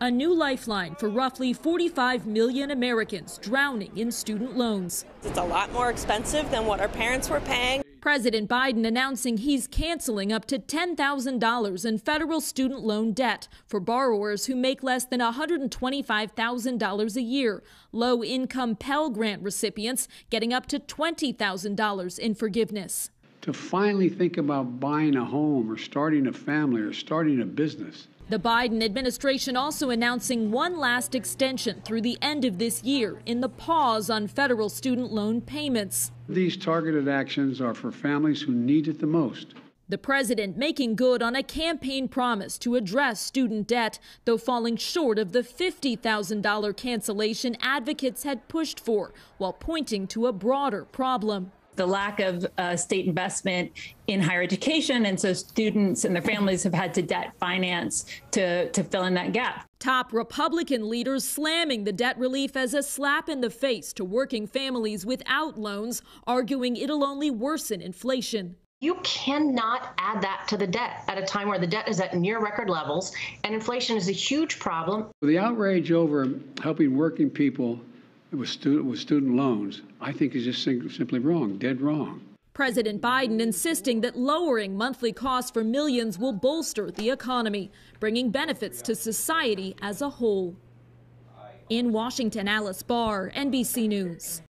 a new lifeline for roughly 45 million Americans drowning in student loans. It's a lot more expensive than what our parents were paying. President Biden announcing he's canceling up to $10,000 in federal student loan debt for borrowers who make less than $125,000 a year. Low-income Pell Grant recipients getting up to $20,000 in forgiveness. To finally think about buying a home or starting a family or starting a business. The Biden administration also announcing one last extension through the end of this year in the pause on federal student loan payments. These targeted actions are for families who need it the most. The president making good on a campaign promise to address student debt, though falling short of the $50,000 cancellation advocates had pushed for, while pointing to a broader problem. The lack of state investment in higher education, and so students and their families have had to debt finance to fill in that gap. Top Republican leaders slamming the debt relief as a slap in the face to working families without loans, arguing it'll only worsen inflation. You cannot add that to the debt at a time where the debt is at near record levels and inflation is a huge problem. The outrage over helping working people with student loans, I think is just simply wrong, dead wrong. President Biden insisting that lowering monthly costs for millions will bolster the economy, bringing benefits to society as a whole. In Washington, Alice Barr, NBC News.